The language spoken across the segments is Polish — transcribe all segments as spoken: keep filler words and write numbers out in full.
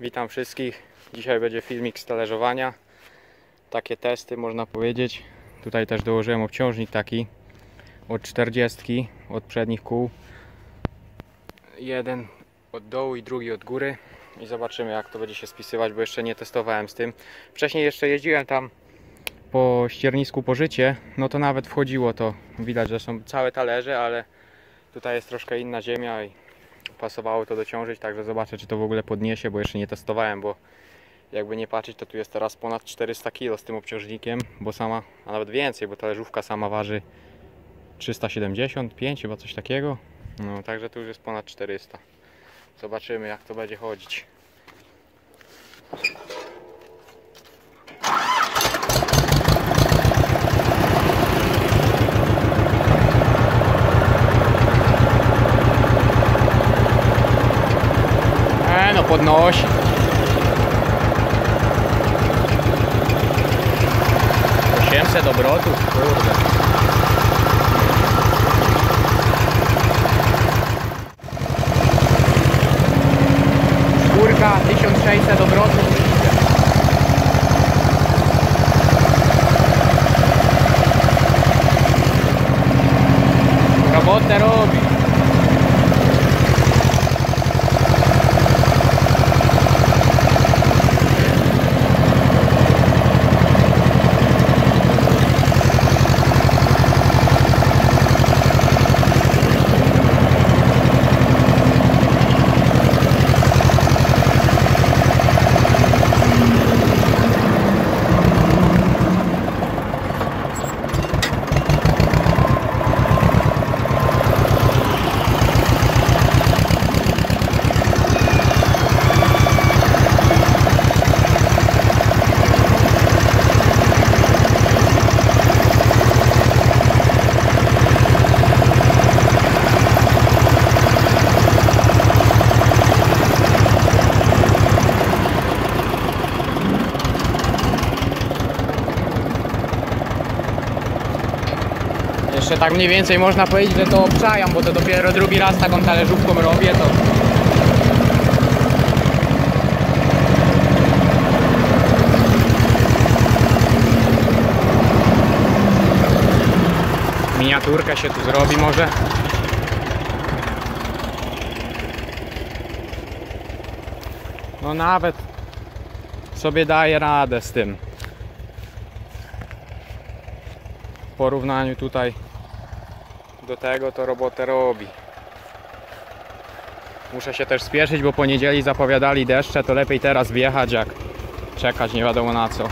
Witam wszystkich. Dzisiaj będzie filmik z talerzowania. Takie testy, można powiedzieć. Tutaj też dołożyłem obciążnik taki od czterdziestki, od przednich kół. Jeden od dołu i drugi od góry. I zobaczymy, jak to będzie się spisywać, bo jeszcze nie testowałem z tym. Wcześniej jeszcze jeździłem tam po ściernisku Pożycie. No to nawet wchodziło to. Widać, że są całe talerze, ale tutaj jest troszkę inna ziemia i pasowało to dociążyć, także zobaczę, czy to w ogóle podniesie, bo jeszcze nie testowałem, bo jakby nie patrzeć, to tu jest teraz ponad czterysta kilo z tym obciążnikiem, bo sama, a nawet więcej, bo talerzówka sama waży trzysta siedemdziesiąt pięć chyba, coś takiego. No także tu już jest ponad czterysta. Zobaczymy, jak to będzie chodzić. Podnosi. osiemset obrotów, kurde. Czwórka, tysiąc sześćset obrotów. Robotę robi. Jeszcze tak mniej więcej można powiedzieć, że to obczajam, bo to dopiero drugi raz taką talerzówką robię, to... Miniaturka się tu zrobi może. No nawet sobie daję radę z tym. W porównaniu tutaj do tego to robotę robi. Muszę się też spieszyć, bo po niedzieli zapowiadali deszcze, to lepiej teraz wjechać, jak czekać nie wiadomo na co.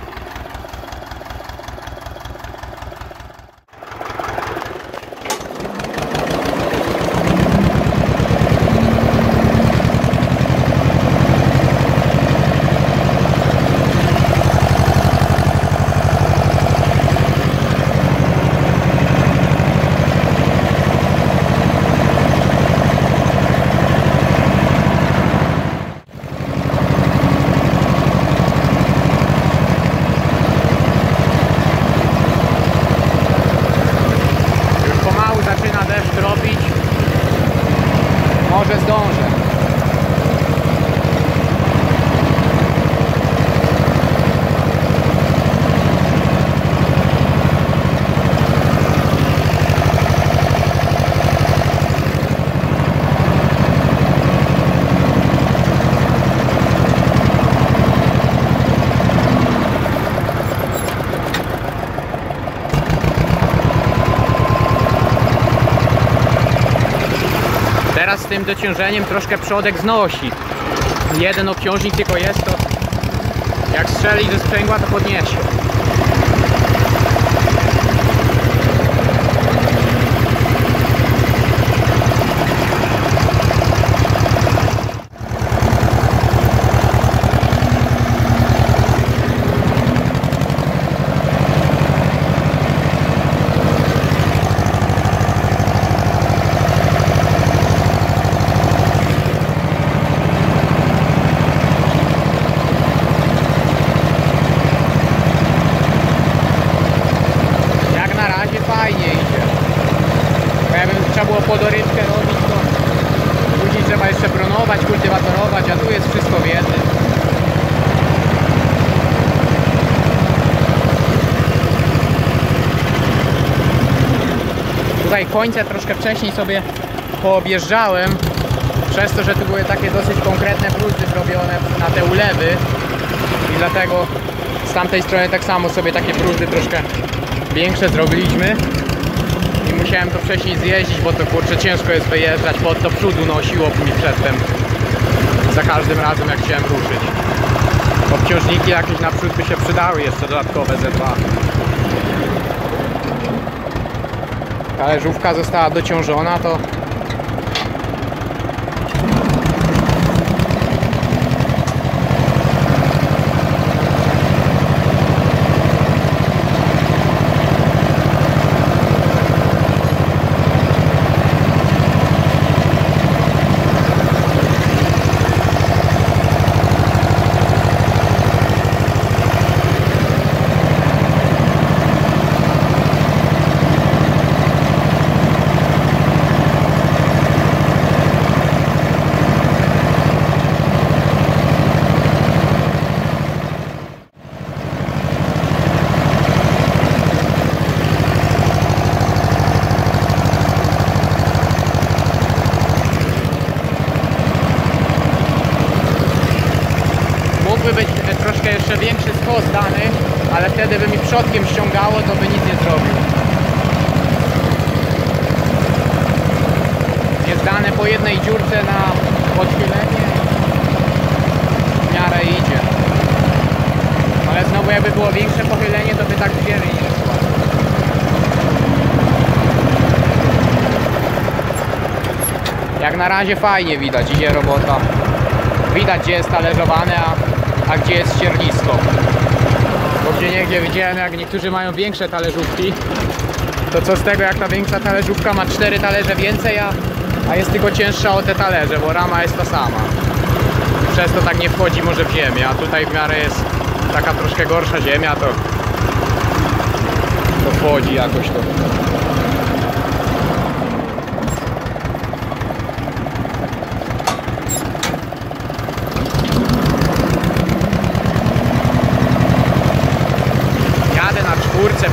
Z tym dociążeniem troszkę przodek znosi. Jeden obciążnik tylko jest, to jak strzeli ze sprzęgła, to podniesie. tutaj końca troszkę wcześniej sobie poobjeżdżałem, przez to, że tu były takie dosyć konkretne wróty zrobione na te ulewy i dlatego z tamtej strony tak samo sobie takie wróty troszkę większe zrobiliśmy i musiałem to wcześniej zjeździć, bo to kurczę ciężko jest wyjeżdżać, bo do przodu nosiło mi przedtem za każdym razem jak chciałem ruszyć. Obciążniki jakieś naprzód by się przydały jeszcze dodatkowe ze dwa. Ta leżówka została dociążona, to większy skos dany, ale wtedy by mi przodkiem ściągało, to by nic nie zrobił. Jest dane po jednej dziurce na odchylenie i w miarę idzie. Ale znowu jakby było większe pochylenie, to by tak wiele nie szło. Jak na razie fajnie widać, idzie robota. Widać, gdzie jest talerzowane, a a gdzie jest ściernisko, bo gdzie niegdzie widziałem, jak niektórzy mają większe talerzówki, to co z tego, jak ta większa talerzówka ma cztery talerze więcej, a, a jest tylko cięższa o te talerze, bo rama jest ta sama, przez to tak nie wchodzi może w ziemię, a tutaj w miarę jest taka troszkę gorsza ziemia, to, to wchodzi jakoś to.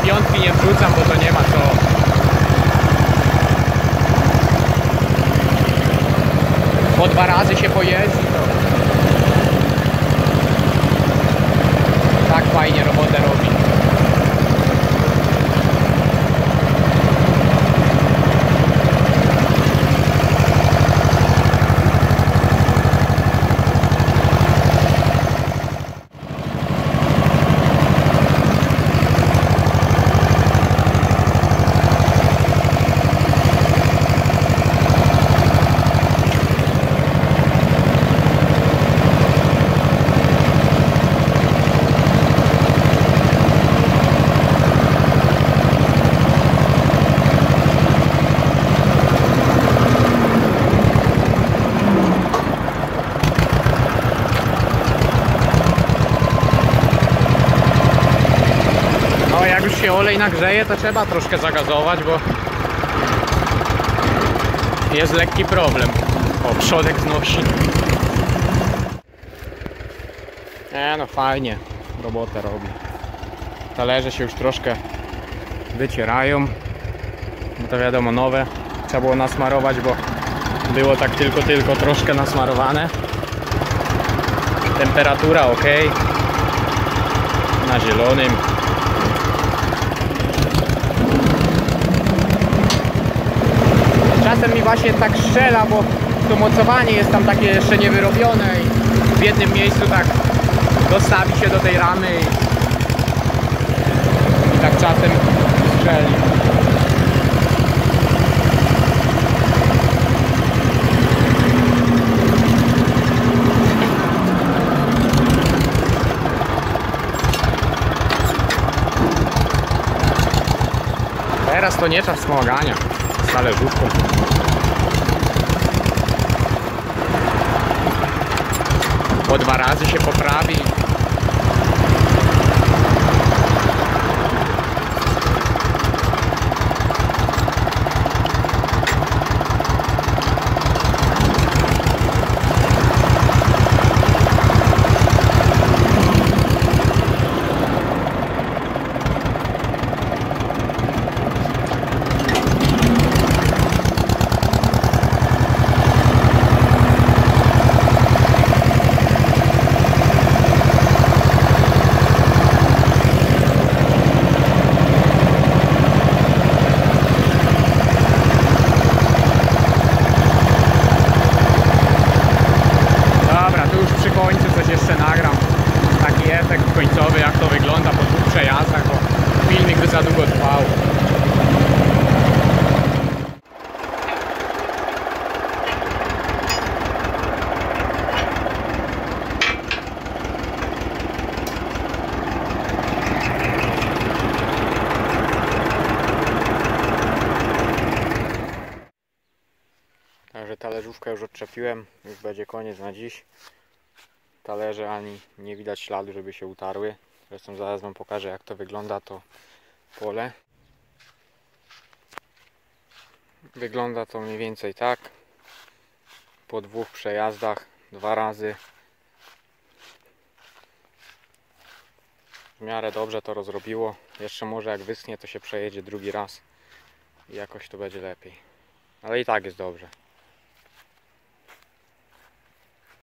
Piątki nie wrzucam, bo to nie ma co. Po dwa razy się pojeździ, to tak fajnie robotę robi. Jak olej nagrzeje, to trzeba troszkę zagazować, bo jest lekki problem. O, przodek znosi. E, no fajnie robotę robi. Talerze się już troszkę wycierają, bo to wiadomo nowe trzeba było nasmarować, bo było tak tylko tylko troszkę nasmarowane. Temperatura ok, na zielonym. Czasem mi właśnie tak strzela, bo to mocowanie jest tam takie jeszcze niewyrobione i w jednym miejscu tak dostawi się do tej ramy i, i tak czasem strzeli. Teraz to nie czas wspomagania z talerzówką. Po dwa razy się poprawi. coś jeszcze nagram, taki efekt końcowy, jak to wygląda po dwóch przejazdach, bo filmik by za długo trwał. Także talerzówkę już odczepiłem, już będzie koniec na dziś. Talerze ani nie widać śladu, żeby się utarły. Zresztą zaraz wam pokażę, jak to wygląda to pole. Wygląda to mniej więcej tak. Po dwóch przejazdach, dwa razy. W miarę dobrze to rozrobiło. Jeszcze może jak wyschnie, to się przejedzie drugi raz. I jakoś to będzie lepiej. Ale i tak jest dobrze.